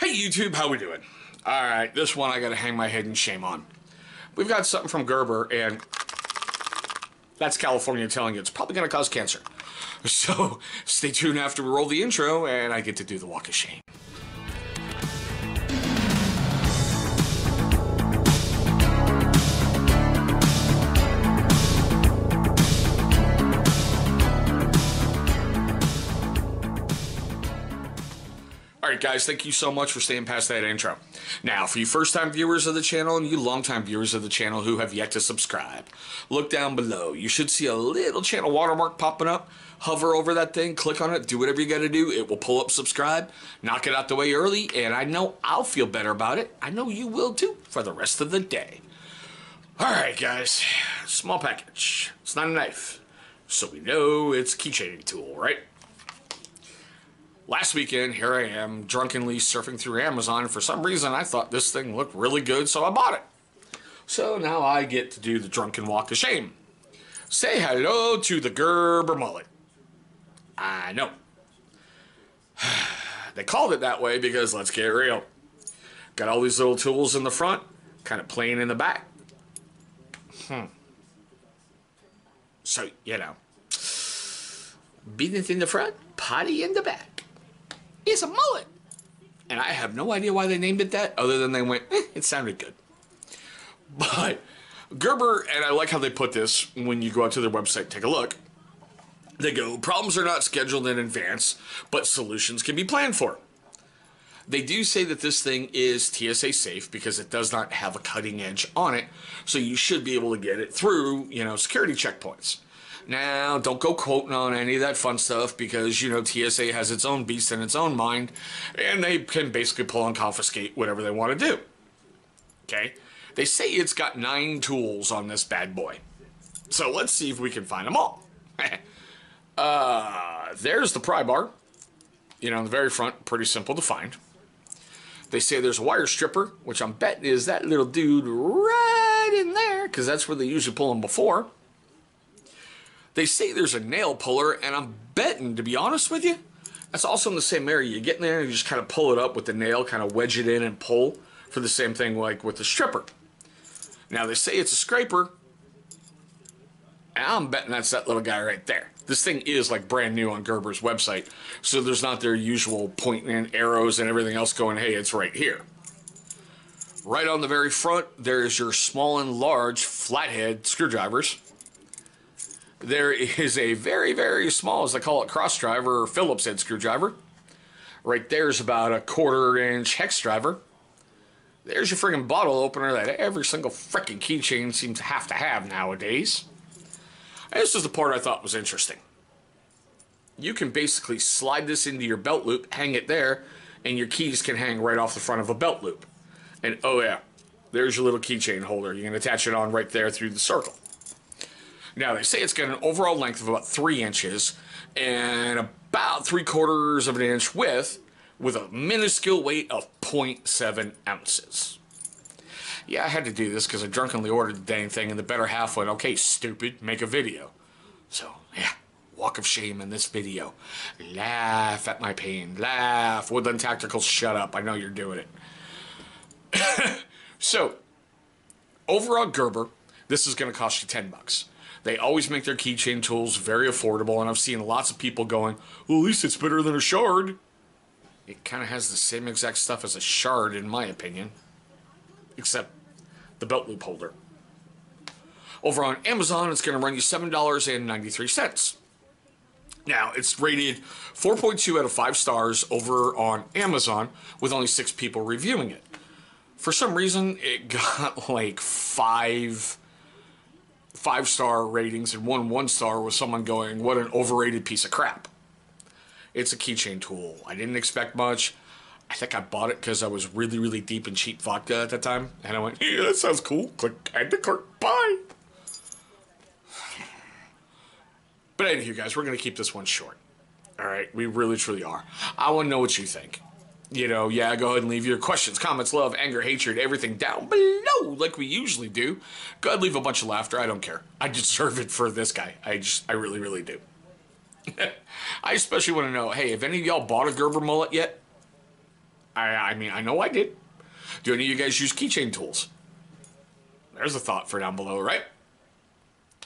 Hey YouTube, how we doing? Alright, this one I gotta hang my head in shame on. We've got something from Gerber, and that's California telling you it's probably gonna cause cancer. So stay tuned after we roll the intro and I get to do the walk of shame. Alright guys, thank you so much for staying past that intro. Now, for you first time viewers of the channel and you long time viewers of the channel who have yet to subscribe, look down below. You should see a little channel watermark popping up. Hover over that thing, click on it, do whatever you gotta do. It will pull up subscribe, knock it out the way early, and I know I'll feel better about it. I know you will too for the rest of the day. Alright guys, small package. It's not a knife, so we know it's a keychaining tool, right? Last weekend, here I am, drunkenly surfing through Amazon. For some reason, I thought this thing looked really good, so I bought it. So now I get to do the drunken walk of shame. Say hello to the Gerber Mullet. I know. They called it that way because, let's get real, got all these little tools in the front, kind of plain in the back. So, you know, business in the front, potty in the back. It's a mullet, and I have no idea why they named it that, other than they went, it sounded good. But Gerber, and I like how they put this when you go out to their website, take a look. They go, problems are not scheduled in advance, but solutions can be planned for. They do say that this thing is TSA safe because it does not have a cutting edge on it, so you should be able to get it through, you know, security checkpoints. Now, don't go quoting on any of that fun stuff because, you know, TSA has its own beast in its own mind, and they can basically pull and confiscate whatever they want to do. Okay? They say it's got 9 tools on this bad boy. So let's see if we can find them all. There's the pry bar. You know, on the very front, pretty simple to find. They say there's a wire stripper, which I'm betting is that little dude right in there because that's where they usually pull them before. They say there's a nail puller, and I'm betting, to be honest with you, that's also in the same area. You get in there and you just kind of pull it up with the nail, kind of wedge it in and pull for the same thing like with the stripper. Now, they say it's a scraper, and I'm betting that's that little guy right there. This thing is like brand new on Gerber's website, so there's not their usual pointing and arrows and everything else going, hey, it's right here. Right on the very front, there's your small and large flathead screwdrivers. There is a very, very small, as they call it, cross driver or Phillips head screwdriver. Right there's about a 1/4 inch hex driver. There's your friggin' bottle opener that every single frickin' keychain seems to have nowadays. And this is the part I thought was interesting. You can basically slide this into your belt loop, hang it there, and your keys can hang right off the front of a belt loop. And oh yeah, there's your little keychain holder. You can attach it on right there through the circle. Now, they say it's got an overall length of about 3 inches and about 3/4 of an inch width with a minuscule weight of 0.7 ounces. Yeah, I had to do this because I drunkenly ordered the dang thing and the better half went, okay, stupid, make a video. So, yeah, walk of shame in this video. Laugh at my pain. Laugh. Woodland Tactical, shut up. I know you're doing it. So, overall Gerber, this is going to cost you $10. They always make their keychain tools very affordable, and I've seen lots of people going, well, at least it's better than a shard. It kind of has the same exact stuff as a shard, in my opinion, except the belt loop holder. Over on Amazon, it's going to run you $7.93. Now, it's rated 4.2 out of 5 stars over on Amazon, with only 6 people reviewing it. For some reason, it got like 5-star ratings and 1 1-star with someone going, what an overrated piece of crap. It's a keychain tool. I didn't expect much. I think I bought it because I was really, really deep in cheap vodka at that time. And I went, yeah, that sounds cool. Click, add to cart, bye. But anywho, guys, we're going to keep this one short. All right? We really, truly are. I want to know what you think. You know, yeah, go ahead and leave your questions, comments, love, anger, hatred, everything down below like we usually do. Go ahead and leave a bunch of laughter. I don't care. I deserve it for this guy. I really, really do. I especially want to know, hey, have any of y'all bought a Gerber mullet yet? I mean, I know I did. Do any of you guys use keychain tools? There's a thought for down below, right?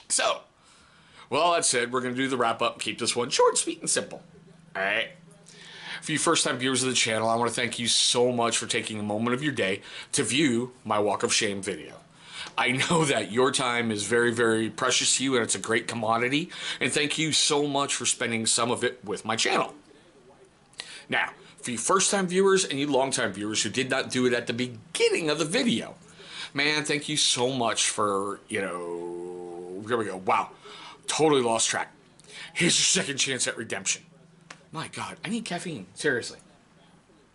So, well, that said, we're going to do the wrap-up, keep this one short, sweet, and simple. All right? For you first-time viewers of the channel, I want to thank you so much for taking a moment of your day to view my Walk of Shame video. I know that your time is very, very precious to you, and it's a great commodity, and thank you so much for spending some of it with my channel. Now, for you first-time viewers and you long-time viewers who did not do it at the beginning of the video, man, thank you so much for, you know, here we go, wow, totally lost track. Here's your second chance at redemption. My God, I need caffeine, seriously.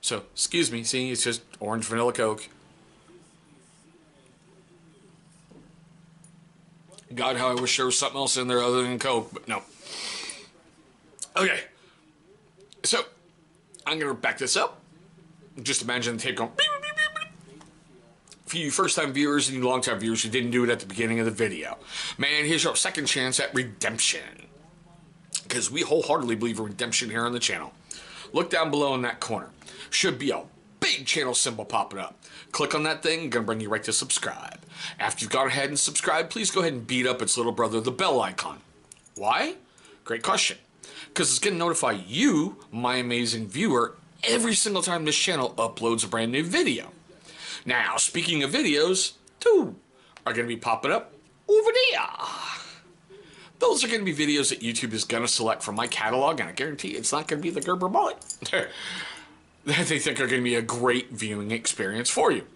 So, excuse me, see, it's just orange vanilla Coke. God, how I wish there was something else in there other than Coke, but no. Okay, so I'm going to back this up. Just imagine the tape going. For you first-time viewers and you long-time viewers who didn't do it at the beginning of the video, man, here's your second chance at redemption. Because we wholeheartedly believe in redemption here on the channel. Look down below in that corner. Should be a big channel symbol popping up. Click on that thing, gonna bring you right to subscribe. After you've gone ahead and subscribed, please go ahead and beat up its little brother, the bell icon. Why? Great question. Because it's gonna notify you, my amazing viewer, every single time this channel uploads a brand new video. Now, speaking of videos, two are going to be popping up over there. Those are going to be videos that YouTube is going to select from my catalog, and I guarantee it's not going to be the Gerber Mullet. They think are going to be a great viewing experience for you.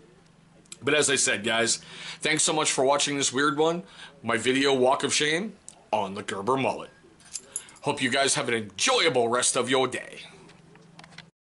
But as I said, guys, thanks so much for watching this weird one, my video Walk of Shame on the Gerber Mullet. Hope you guys have an enjoyable rest of your day.